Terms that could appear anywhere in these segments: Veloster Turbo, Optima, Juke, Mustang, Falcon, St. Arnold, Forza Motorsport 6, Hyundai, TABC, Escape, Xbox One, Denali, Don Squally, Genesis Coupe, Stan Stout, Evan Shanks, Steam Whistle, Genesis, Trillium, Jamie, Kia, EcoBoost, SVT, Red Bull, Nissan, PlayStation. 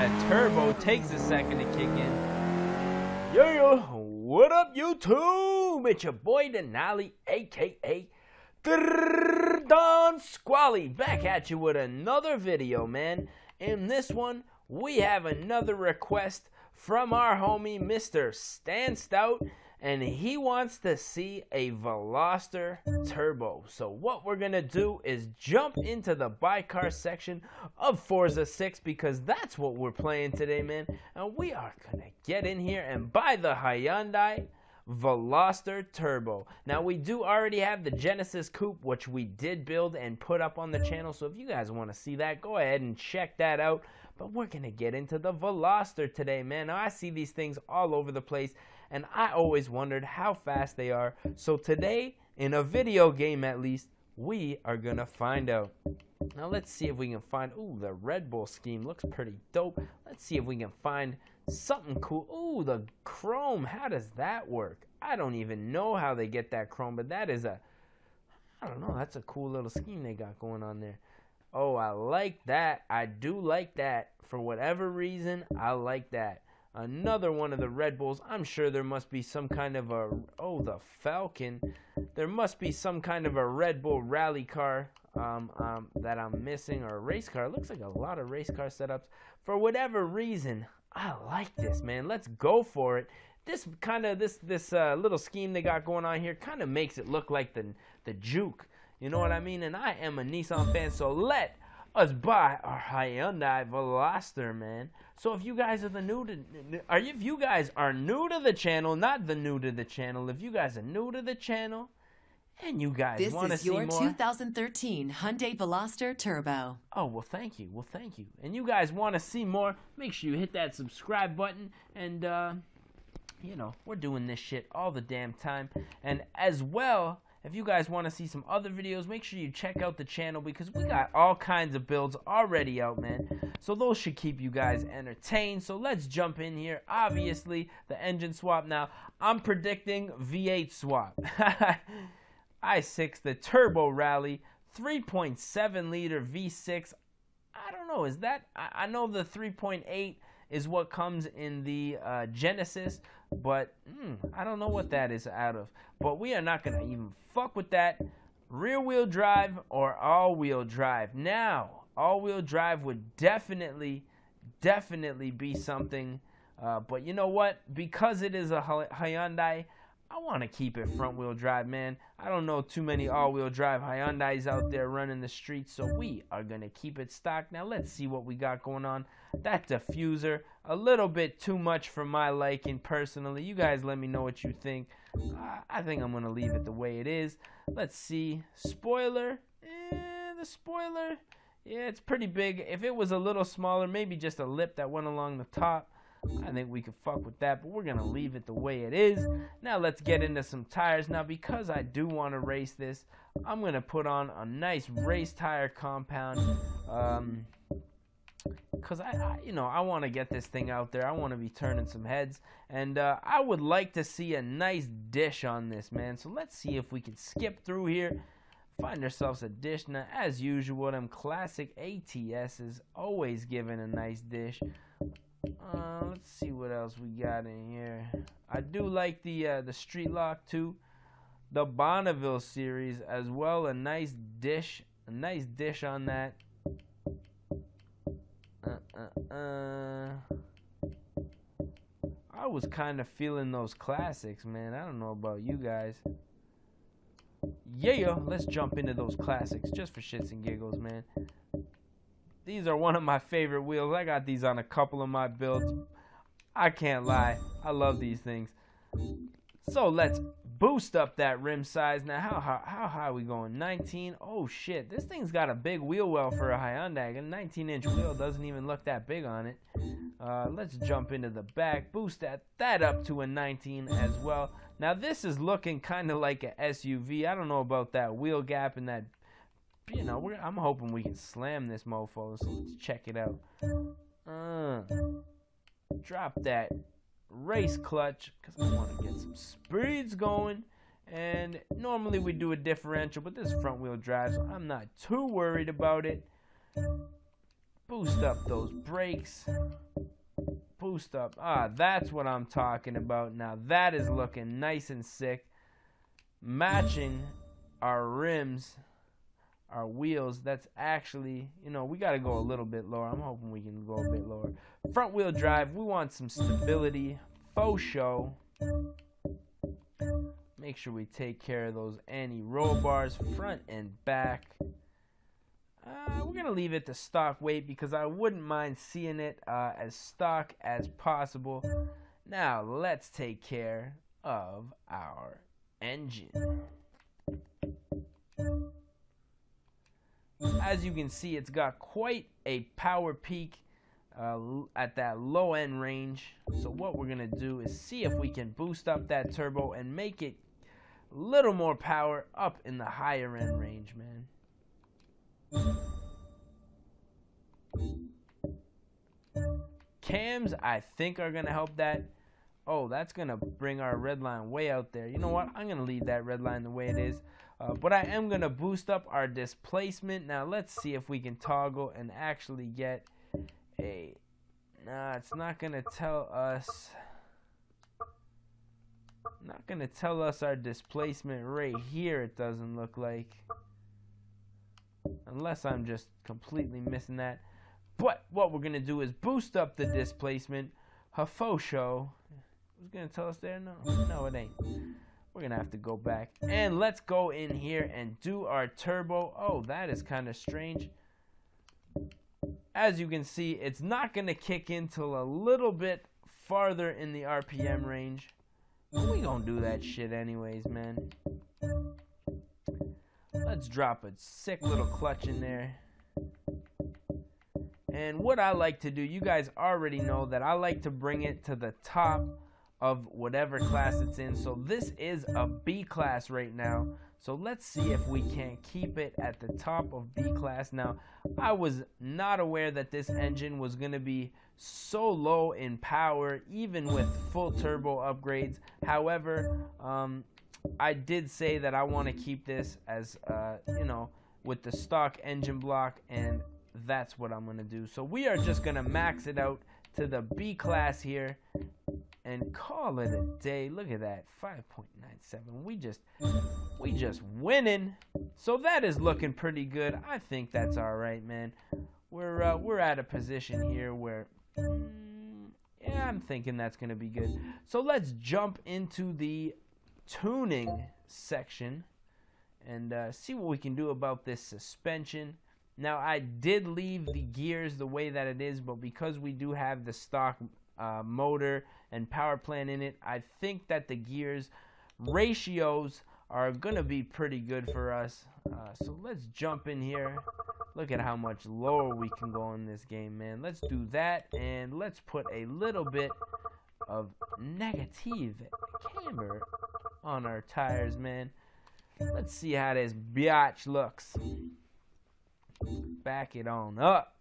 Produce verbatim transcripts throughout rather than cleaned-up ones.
that turbo takes a second to kick in. Yo, yo, what up YouTube? It's your boy Denali, aka Don Squally, back at you with another video, man. In this one, we have another request from our homie, Mister Stan Stout, and he wants to see a Veloster Turbo. So what we're gonna do is jump into the buy car section of Forza six, because that's what we're playing today, man. And we are gonna get in here and buy the Hyundai Veloster Turbo. Now, we do already have the Genesis Coupe, which we did build and put up on the channel, so if you guys want to see that, go ahead and check that out. But we're gonna get into the Veloster today, man. Now, I see these things all over the place and I always wondered how fast they are, so today, in a video game at least, we are gonna find out. Now let's see if we can find, ooh, the Red Bull scheme looks pretty dope. Let's see if we can find something cool. Ooh, the chrome, how does that work? I don't even know how they get that chrome, but that is a, I don't know, that's a cool little scheme they got going on there. Oh, I like that. I do like that. For whatever reason, I like that. Another one of the Red Bulls. I'm sure there must be some kind of a, oh, the Falcon. There must be some kind of a Red Bull rally car um, um, that I'm missing, or a race car. It looks like a lot of race car setups. For whatever reason, I like this, man. Let's go for it. This kind of this this uh, little scheme they got going on here kind of makes it look like the the Juke. You know what I mean? And I am a Nissan fan, so let us buy our Hyundai Veloster, man. So if you guys are the new to, are you, if you guys are new to the channel, not the new to the channel, if you guys are new to the channel, and you guys want to see more. This is your two thousand thirteen Hyundai Veloster Turbo. Oh, well, thank you. Well, thank you. And you guys want to see more, make sure you hit that subscribe button. And, uh, you know, we're doing this shit all the damn time. And as well, if you guys want to see some other videos, make sure you check out the channel, because we got all kinds of builds already out, man. So those should keep you guys entertained. So let's jump in here. Obviously, the engine swap now. I'm predicting V eight swap. I six, the turbo rally, three point seven liter V six. I don't know, is that, I, I know the three point eight is what comes in the uh, Genesis, but mm, I don't know what that is out of. But we are not gonna even fuck with that. Rear wheel drive or all wheel drive? Now, all wheel drive would definitely, definitely be something, uh, but you know what? Because it is a Hyundai, I want to keep it front-wheel drive, man. I don't know too many all-wheel drive Hyundais out there running the streets, so we are going to keep it stock. Now, let's see what we got going on. That diffuser, a little bit too much for my liking, personally. You guys let me know what you think. Uh, I think I'm going to leave it the way it is. Let's see. Spoiler. Eh, the spoiler. Yeah, it's pretty big. If it was a little smaller, maybe just a lip that went along the top, I think we could fuck with that, but we're going to leave it the way it is. Now let's get into some tires. Now, because I do want to race this, I'm going to put on a nice race tire compound. Um, because I, I, you know, I want to get this thing out there. I want to be turning some heads. And uh, I would like to see a nice dish on this, man. So let's see if we can skip through here. Find ourselves a dish. Now, as usual, them classic A T Ss always giving a nice dish. Uh, let's see what else we got in here. I do like the uh, the street lock too, the Bonneville series as well. A nice dish, a nice dish on that. Uh, uh, uh. I was kind of feeling those classics, man. I don't know about you guys. Yeah, yo, let's jump into those classics just for shits and giggles, man. These are one of my favorite wheels. I got these on a couple of my builds. I can't lie, I love these things. So let's boost up that rim size. Now, how high, how high are we going? nineteen? Oh shit, this thing's got a big wheel well for a Hyundai. A nineteen inch wheel doesn't even look that big on it. Uh, let's jump into the back. Boost that, that up to a nineteen as well. Now, this is looking kind of like an S U V. I don't know about that wheel gap and that, you know, we're, I'm hoping we can slam this mofo, so let's check it out. Uh, drop that race clutch, because I want to get some speeds going. And normally we do a differential, but this front wheel drive, so I'm not too worried about it. Boost up those brakes. Boost up. Ah, that's what I'm talking about. Now that is looking nice and sick. Matching our rims, our wheels. That's actually, you know, we got to go a little bit lower. I'm hoping we can go a bit lower. Front wheel drive. We want some stability. Faux show. Make sure we take care of those anti-roll bars, front and back. Uh, we're going to leave it to stock weight because I wouldn't mind seeing it uh, as stock as possible. Now, let's take care of our engine. As you can see, it's got quite a power peak uh, at that low-end range. So what we're going to do is see if we can boost up that turbo and make it a little more power up in the higher-end range, man. Cams, I think, are going to help that. Oh, that's going to bring our red line way out there. You know what? I'm going to leave that red line the way it is. Uh, but I am going to boost up our displacement. Now, let's see if we can toggle and actually get a... Nah, it's not going to tell us... Not going to tell us our displacement right here, it doesn't look like. Unless I'm just completely missing that. But what we're going to do is boost up the displacement. Hafosho. Who's going to tell us there? No, no, it ain't. We're going to have to go back. And let's go in here and do our turbo. Oh, that is kind of strange. As you can see, it's not going to kick in till a little bit farther in the R P M range. We going to do that shit anyways, man. Let's drop a sick little clutch in there. And what I like to do, you guys already know that I like to bring it to the top of whatever class it's in. So this is a B class right now. So let's see if we can keep it at the top of B class. Now, I was not aware that this engine was going to be so low in power, even with full turbo upgrades. However, um, I did say that I want to keep this as, uh, you know, with the stock engine block, and that's what I'm going to do. So we are just going to max it out to the B class here and call it a day. Look at that, five point nine seven. We just, we just winning. So that is looking pretty good. I think that's all right, man. We're, uh, we're at a position here where... Mm, yeah, I'm thinking that's going to be good. So let's jump into the tuning section and uh, see what we can do about this suspension. Now, I did leave the gears the way that it is, but because we do have the stock uh, motor and power plant in it, I think that the gears ratios are going to be pretty good for us. Uh, so let's jump in here. Look at how much lower we can go in this game, man. Let's do that, and let's put a little bit of negative camber on our tires, man. Let's see how this biatch looks. Back it on up.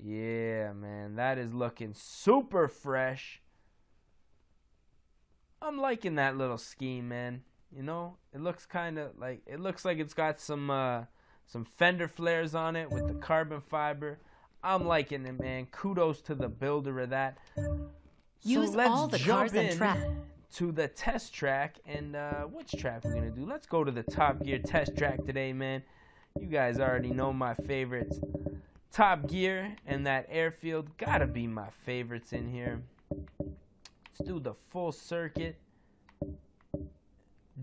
Yeah, man, that is looking super fresh. I'm liking that little scheme, man. You know, it looks kind of like, it looks like it's got some uh, some fender flares on it with the carbon fiber. I'm liking it, man. Kudos to the builder of that. Use so let's all the jump cars in. And track. To the test track, and uh, which track we're gonna do? Let's go to the Top Gear test track today, man. You guys already know my favorites. Top Gear and that airfield gotta be my favorites in here. Let's do the full circuit.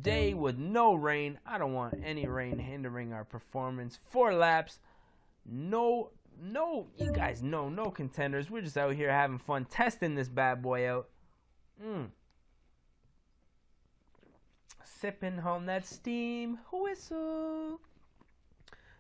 Day with no rain. I don't want any rain hindering our performance. Four laps. No, no, you guys know, no contenders. We're just out here having fun testing this bad boy out. Mm. Sipping home that steam whistle.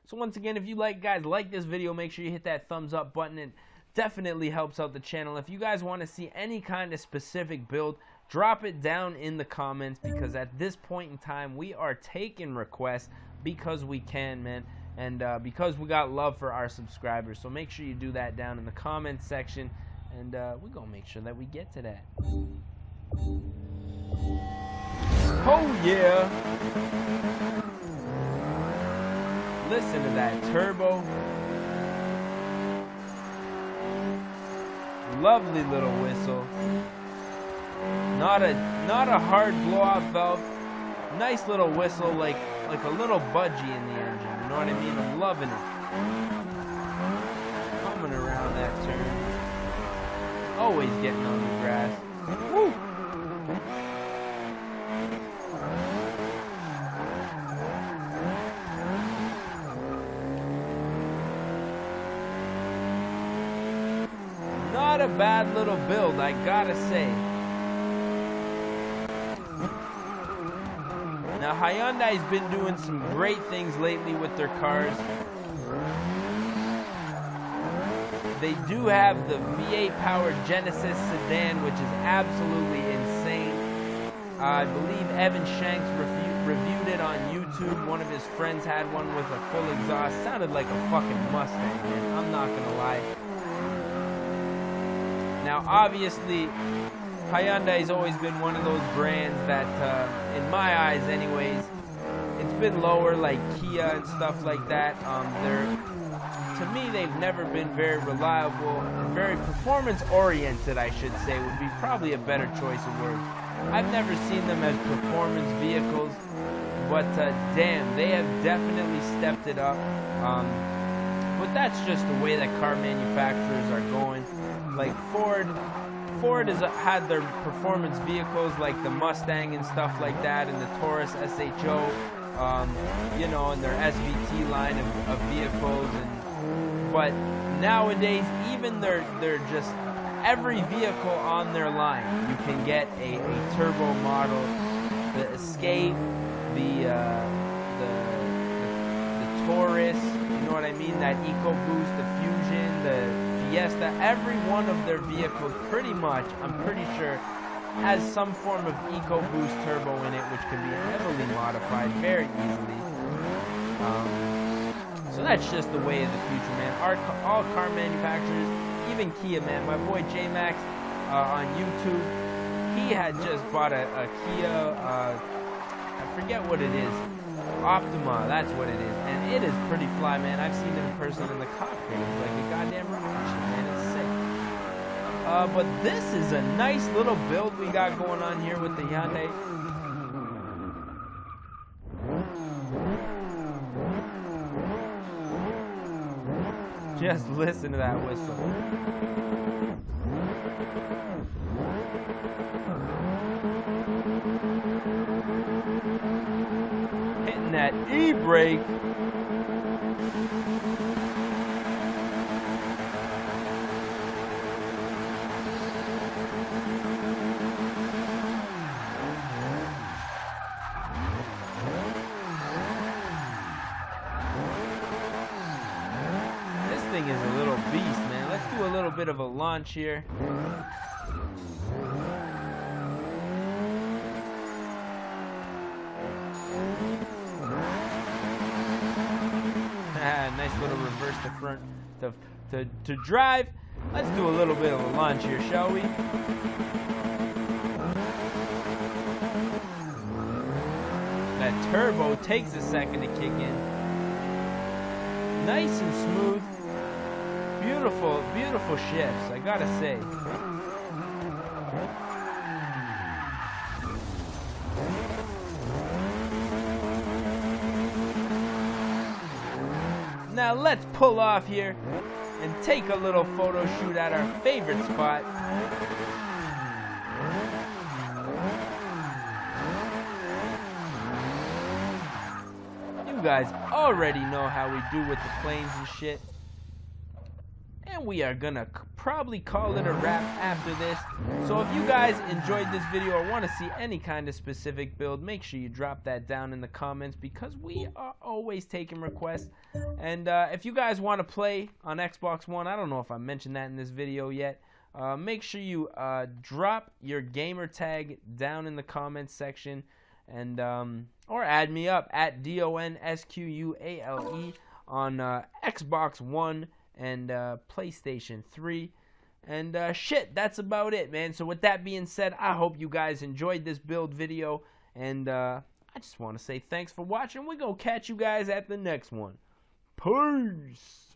So once again, if you like guys like this video, make sure you hit that thumbs up button. It definitely helps out the channel. If you guys want to see any kind of specific build, drop it down in the comments, because at this point in time we are taking requests because we can, man, and uh, because we got love for our subscribers. So make sure you do that down in the comments section, and uh, we're gonna make sure that we get to that. Oh yeah! Listen to that turbo. lovely little whistle. Not a not a hard blow-off valve. Nice little whistle, like like a little budgie in the engine. You know what I mean? I'm loving it. Coming around that turn. Always getting on the grass. Woo! Not a bad little build, I gotta say. Now Hyundai's been doing some great things lately with their cars. They do have the V eight-powered Genesis sedan, which is absolutely insane. I believe Evan Shanks reviewed, reviewed it on YouTube. One of his friends had one with a full exhaust. Sounded like a fucking Mustang, man. I'm not gonna lie. Now, obviously, Hyundai's always been one of those brands that, uh, in my eyes anyways, it's been lower, like Kia and stuff like that. Um, they're, to me, they've never been very reliable and very performance-oriented, I should say, would be probably a better choice of words. I've never seen them as performance vehicles, but uh, damn, they have definitely stepped it up. Um, but that's just the way that car manufacturers are going. Like Ford, Ford has had their performance vehicles like the Mustang and stuff like that, and the Taurus S H O, um, you know, and their S V T line of, of vehicles. And but nowadays, even they're they're just every vehicle on their line. You can get a, a turbo model, the Escape, the, uh, the the the Taurus. You know what I mean? That EcoBoost, the Fusion, the Yes, that every one of their vehicles pretty much, I'm pretty sure, has some form of EcoBoost turbo in it, which can be heavily modified very easily. Um, so that's just the way of the future, man. Our, all car manufacturers, even Kia, man. My boy JMax uh, on YouTube, he had just bought a, a Kia, uh, I forget what it is. Optima, that's what it is, and it is pretty fly, man. I've seen it in person in the cockpit. It's like a goddamn rocket ship, man. It's sick. Uh, but this is a nice little build we got going on here with the Hyundai. Just listen to that whistle. That e-brake. This thing is a little beast, man. Let's do a little bit of a launch here. Nice little reverse to front to, to, to drive. Let's do a little bit of a launch here, shall we? That turbo takes a second to kick in. Nice and smooth. Beautiful, beautiful shifts, I gotta say. Now let's pull off here and take a little photo shoot at our favorite spot. You guys already know how we do with the planes and shit. And we are gonna probably call it a wrap after this. So if you guys enjoyed this video or want to see any kind of specific build, make sure you drop that down in the comments, because we are always taking requests. And uh, if you guys want to play on Xbox One, I don't know if I mentioned that in this video yet, uh, make sure you uh, drop your gamer tag down in the comments section, and um, or add me up at D O N S Q U A L E on uh, Xbox One and uh, PlayStation three, and uh, shit, that's about it, man. So with that being said, I hope you guys enjoyed this build video, and uh, I just want to say thanks for watching. We're going to catch you guys at the next one. Peace!